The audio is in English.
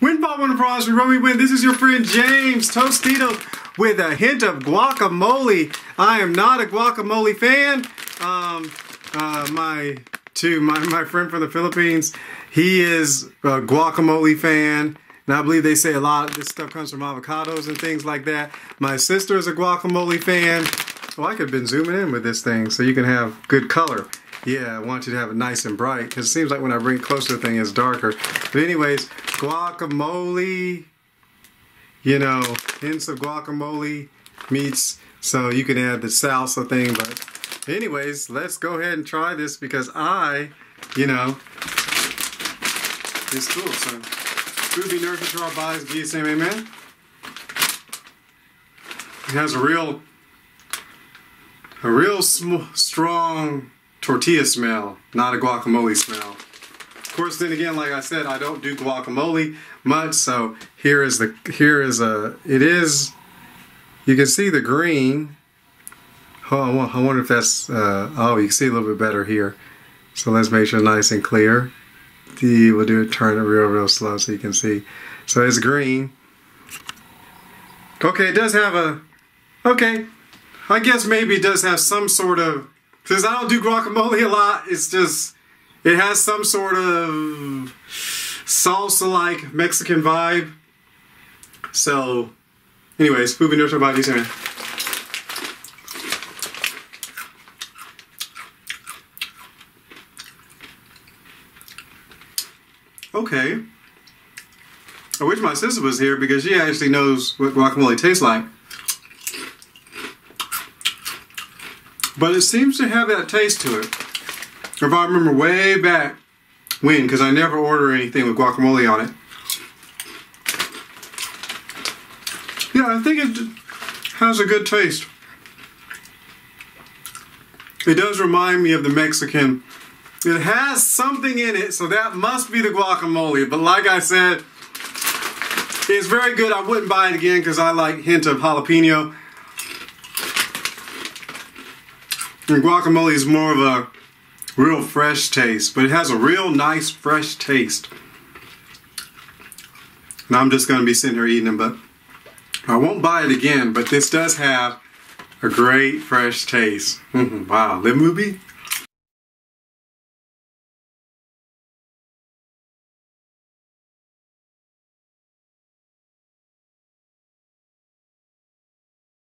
Win 5-1 prize. We run, we win. This is your friend James Tostitos with a hint of guacamole. I am not a guacamole fan. My friend from the Philippines, he is a guacamole fan. And I believe they say a lot of this stuff comes from avocados and things like that. My sister is a guacamole fan. Well, I could have been zooming in with this thing so you can have good color. Yeah, I want you to have it nice and bright, because it seems like when I bring it closer, the thing is darker. But anyways, guacamole, you know, hints of guacamole meats. So you can add the salsa thing. But anyways, let's go ahead and try this, because I, you know, it's cool. So food be nourished to our bodies, be the same, amen. It has a real strong tortilla smell, not a guacamole smell. Of course, then again, like I said, I don't do guacamole much, so here is you can see the green. Oh, I wonder if that's, oh, you can see a little bit better here. So let's make sure it's nice and clear. We'll do it, turn it real slow so you can see. So it's green. Okay, it does have a, okay, I guess maybe it does have some sort of, since I don't do guacamole a lot, it's just, it has some sort of salsa-like Mexican vibe. So, anyways, food be nourished to our bodies, amen. Okay. I wish my sister was here, because she actually knows what guacamole tastes like. But it seems to have that taste to it. If I remember way back when, because I never order anything with guacamole on it. Yeah, I think it has a good taste. It does remind me of the Mexican. It has something in it, so that must be the guacamole. But like I said, it's very good. I wouldn't buy it again, because I like hint of jalapeno. And guacamole is more of a real fresh taste, but it has a real nice fresh taste. And I'm just going to be sitting here eating them, but I won't buy it again. But this does have a great fresh taste. Wow, live movie.